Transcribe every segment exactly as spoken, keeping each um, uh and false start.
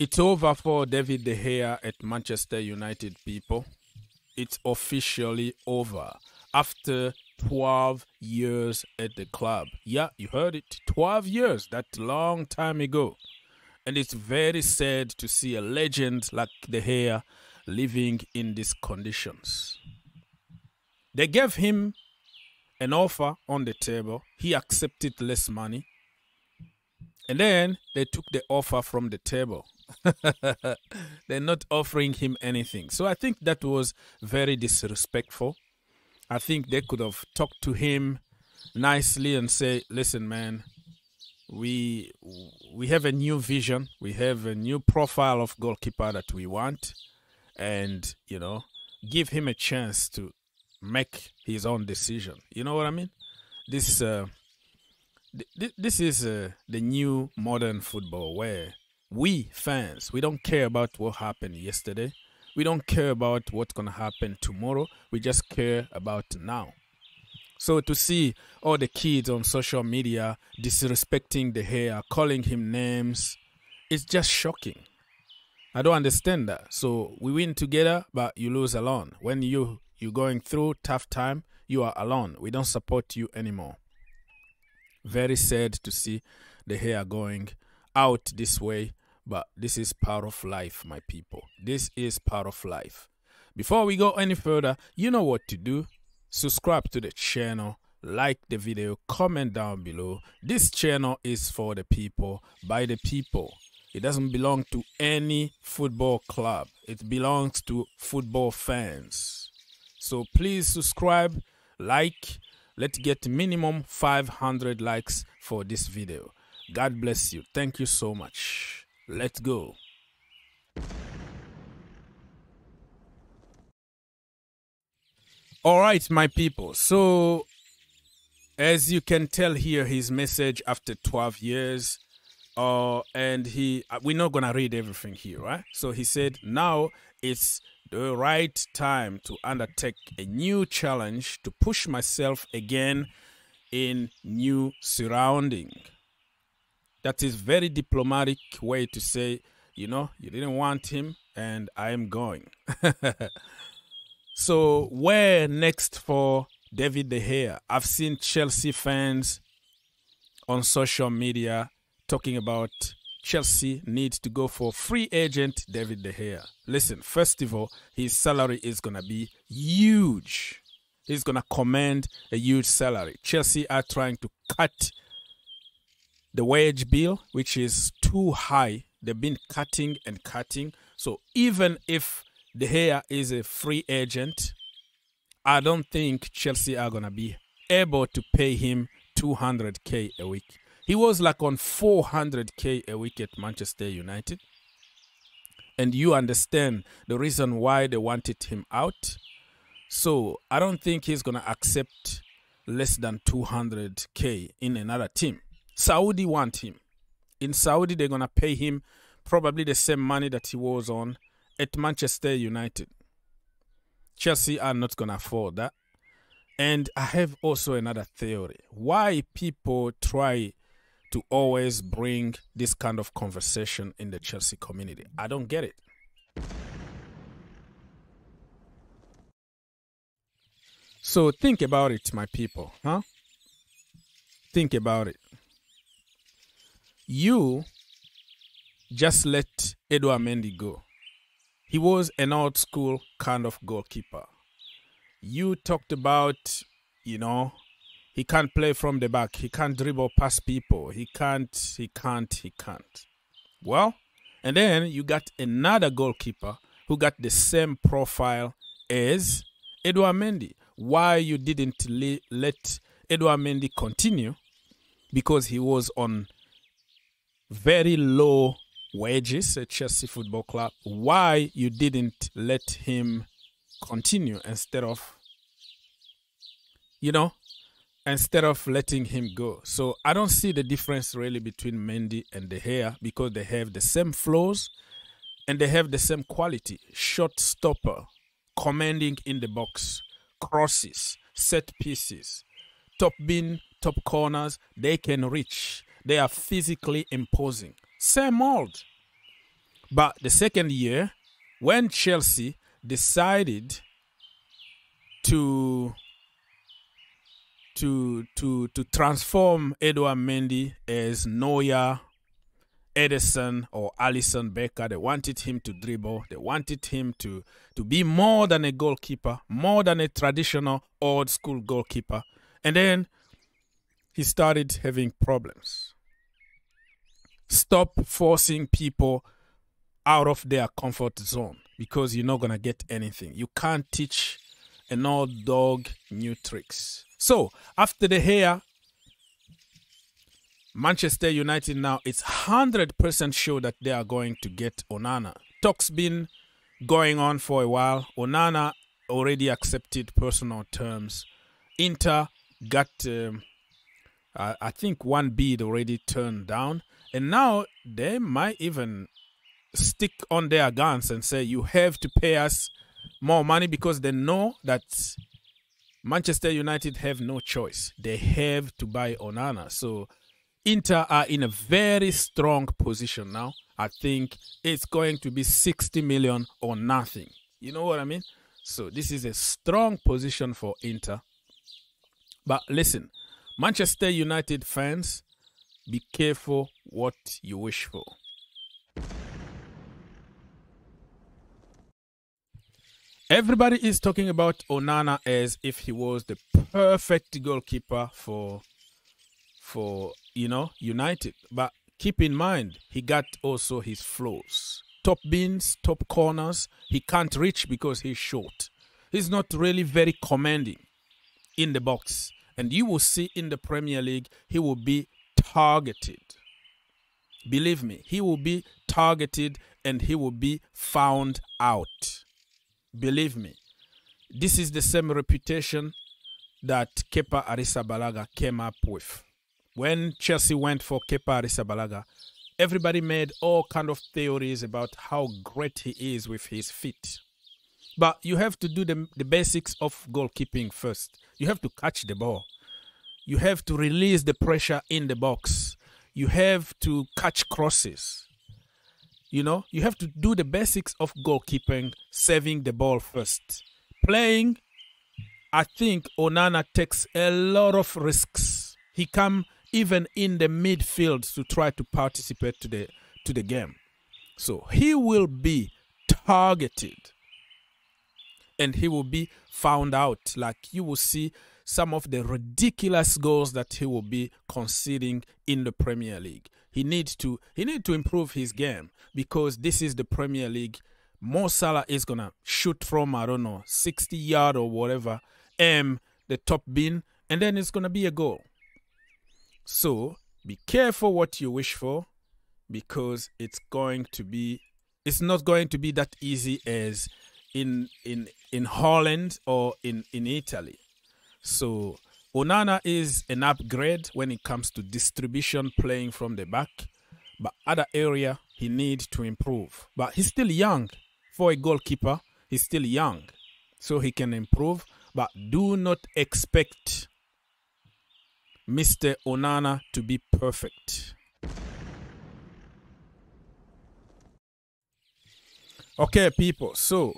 It's over for David De Gea at Manchester United, people. It's officially over after twelve years at the club. Yeah, you heard it. twelve years, that's a long time ago. And it's very sad to see a legend like De Gea living in these conditions. They gave him an offer on the table. He accepted less money. And then they took the offer from the table. They're not offering him anything. So I think that was very disrespectful. I think they could have talked to him nicely and say, listen, man, we, we have a new vision. We have a new profile of goalkeeper that we want. And, you know, give him a chance to make his own decision. You know what I mean? This... Uh, This is uh, the new modern football where we fans, we don't care about what happened yesterday. We don't care about what's going to happen tomorrow. We just care about now. So to see all the kids on social media disrespecting De Gea, calling him names, it's just shocking. I don't understand that. So we win together, but you lose alone. When you, you're going through tough time, you are alone. We don't support you anymore. Very sad to see the hair going out this way, but this is part of life, my people. This is part of life. Before we go any further, you know what to do. Subscribe to the channel, like the video, comment down below. This channel is for the people, by the people. It doesn't belong to any football club. It belongs to football fans. So please subscribe, like. Let's get minimum five hundred likes for this video. God bless you. Thank you so much. Let's go. All right, my people. So, as you can tell here, his message after twelve years. Uh, and he, we're not going to read everything here, right? So he said, now it's the right time to undertake a new challenge, to push myself again in new surrounding. That is very diplomatic way to say, you know, you didn't want him and I am going. So where next for David De Gea? I've seen Chelsea fans on social media talking about Chelsea needs to go for free agent David De Gea. Listen, first of all, his salary is going to be huge. He's going to command a huge salary. Chelsea are trying to cut the wage bill, which is too high. They've been cutting and cutting. So even if De Gea is a free agent, I don't think Chelsea are going to be able to pay him two hundred K a week. He was like on four hundred K a week at Manchester United. And you understand the reason why they wanted him out. So I don't think he's going to accept less than two hundred K in another team. Saudi want him. In Saudi, they're going to pay him probably the same money that he was on at Manchester United. Chelsea are not going to afford that. And I have also another theory. Why people try to always bring this kind of conversation in the Chelsea community. I don't get it. So think about it, my people, huh? Think about it. You just let Édouard Mendy go. He was an old school kind of goalkeeper. You talked about, you know, he can't play from the back. He can't dribble past people. He can't, he can't, he can't. Well, and then you got another goalkeeper who got the same profile as Édouard Mendy. Why you didn't let Édouard Mendy continue? Because he was on very low wages at Chelsea Football Club. Why you didn't let him continue instead of, you know, instead of letting him go? So I don't see the difference really between Mendy and De Gea because they have the same flaws and they have the same quality. Shot stopper, commanding in the box, crosses, set pieces, top bin, top corners, they can reach. They are physically imposing. Same mold. But the second year, when Chelsea decided to to to to transform Édouard Mendy as Neuer, Edison or Alisson Becker, they wanted him to dribble, they wanted him to to be more than a goalkeeper, more than a traditional old school goalkeeper. And then he started having problems. Stop forcing people out of their comfort zone, because you're not going to get anything. You can't teach an old dog new tricks. So after De Gea, Manchester United now, it's one hundred percent sure that they are going to get Onana. Talks been going on for a while. Onana already accepted personal terms. Inter got, um, uh, I think, one bid already turned down. And now they might even stick on their guns and say, you have to pay us more money, because they know that Manchester United have no choice. They have to buy Onana. So Inter are in a very strong position now. I think it's going to be sixty million or nothing. You know what I mean? So this is a strong position for Inter. But listen, Manchester United fans, be careful what you wish for. Everybody is talking about Onana as if he was the perfect goalkeeper for for you know, United. But keep in mind, he got also his flaws. Top bins, top corners, he can't reach because he's short. He's not really very commanding in the box. And you will see in the Premier League, he will be targeted. Believe me, he will be targeted and he will be found out. Believe me. This is the same reputation that Kepa Arrizabalaga came up with. When Chelsea went for Kepa Arrizabalaga, everybody made all kind of theories about how great he is with his feet. But you have to do the, the basics of goalkeeping first. You have to catch the ball. You have to release the pressure in the box. You have to catch crosses. You know, you have to do the basics of goalkeeping, saving the ball first. Playing, I think Onana takes a lot of risks. He comes even in the midfield to try to participate to the, to the game. So he will be targeted and he will be found out. Like you will see some of the ridiculous goals that he will be conceding in the Premier League. He needs to he need to improve his game, because this is the Premier League. Mo Salah is going to shoot from, I don't know, sixty yard or whatever, aim the top bin, and then it's going to be a goal. So be careful what you wish for, because it's going to be, it's not going to be that easy as in in in Holland or in in Italy. So Onana is an upgrade when it comes to distribution, playing from the back, but other area he needs to improve. But he's still young. For a goalkeeper, he's still young, so he can improve. But do not expect Mister Onana to be perfect. Okay, people, so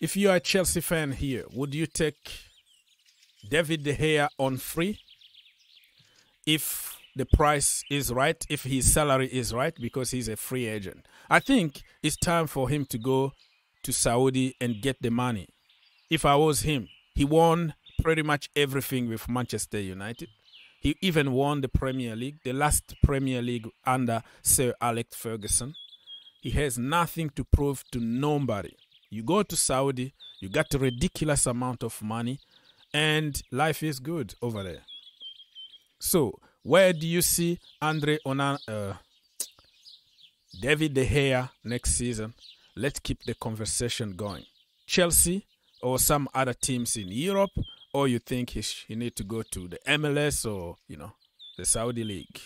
if you are a Chelsea fan here, would you take David De Gea on free if the price is right, if his salary is right, because he's a free agent? I think it's time for him to go to Saudi and get the money. If I was him, he won pretty much everything with Manchester United. He even won the Premier League, the last Premier League under Sir Alex Ferguson. He has nothing to prove to nobody. You go to Saudi, you got a ridiculous amount of money, and life is good over there. So where do you see Andre Onana, uh, David De Gea next season? Let's keep the conversation going. Chelsea or some other teams in Europe, or you think he, he need to go to the M L S or, you know, the Saudi League?